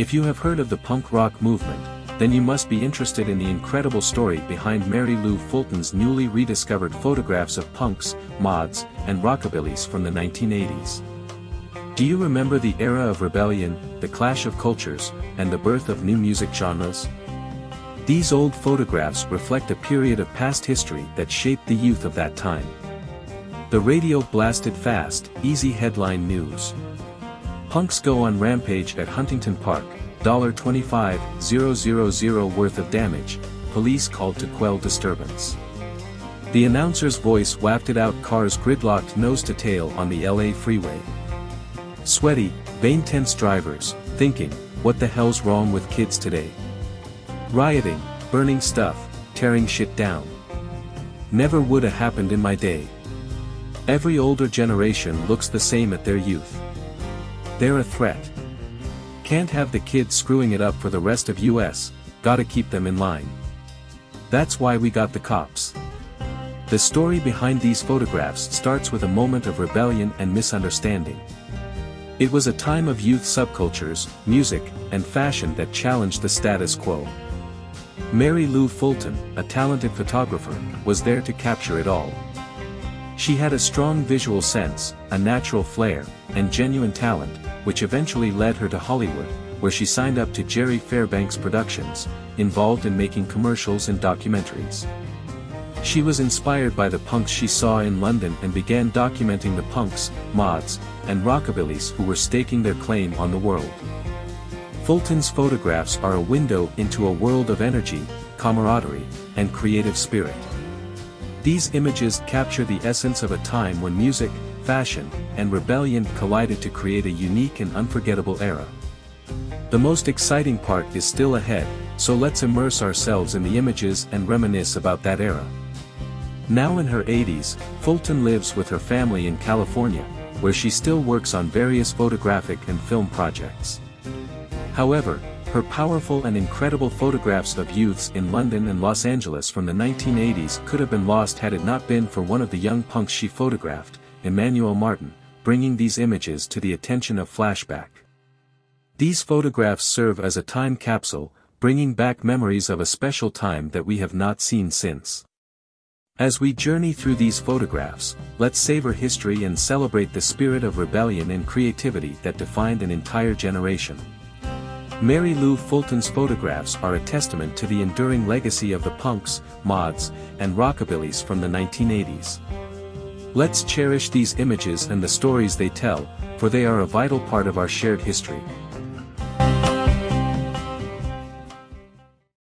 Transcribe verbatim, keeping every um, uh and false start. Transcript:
If you have heard of the punk rock movement, then you must be interested in the incredible story behind Mary Lou Fulton's newly rediscovered photographs of punks, mods, and rockabillys from the nineteen eighties. Do you remember the era of rebellion, the clash of cultures, and the birth of new music genres? These old photographs reflect a period of past history that shaped the youth of that time. The radio blasted fast, easy headline news. Punks go on rampage at Huntington Park, twenty-five thousand dollars worth of damage, police called to quell disturbance. The announcer's voice wafted out cars gridlocked nose to tail on the L A freeway. Sweaty, vein-tense drivers, thinking, what the hell's wrong with kids today? Rioting, burning stuff, tearing shit down. Never woulda happened in my day. Every older generation looks the same at their youth. They're a threat. Can't have the kids screwing it up for the rest of us, gotta keep them in line. That's why we got the cops. The story behind these photographs starts with a moment of rebellion and misunderstanding. It was a time of youth subcultures, music, and fashion that challenged the status quo. Mary Lou Fulton, a talented photographer, was there to capture it all. She had a strong visual sense, a natural flair, and genuine talent, which eventually led her to Hollywood, where she signed up to Jerry Fairbanks Productions, involved in making commercials and documentaries. She was inspired by the punks she saw in London and began documenting the punks, mods, and rockabillys who were staking their claim on the world. Fulton's photographs are a window into a world of energy, camaraderie, and creative spirit. These images capture the essence of a time when music, fashion, and rebellion collided to create a unique and unforgettable era. The most exciting part is still ahead, so let's immerse ourselves in the images and reminisce about that era. Now in her eighties, Fulton lives with her family in California, where she still works on various photographic and film projects. However, her powerful and incredible photographs of youths in London and Los Angeles from the nineteen eighties could have been lost had it not been for one of the young punks she photographed, Emmanuel Martin, bringing these images to the attention of Flashback. These photographs serve as a time capsule, bringing back memories of a special time that we have not seen since. As we journey through these photographs, let's savor history and celebrate the spirit of rebellion and creativity that defined an entire generation. Mary Lou Fulton's photographs are a testament to the enduring legacy of the punks, mods, and rockabillys from the nineteen eighties. Let's cherish these images and the stories they tell, for they are a vital part of our shared history.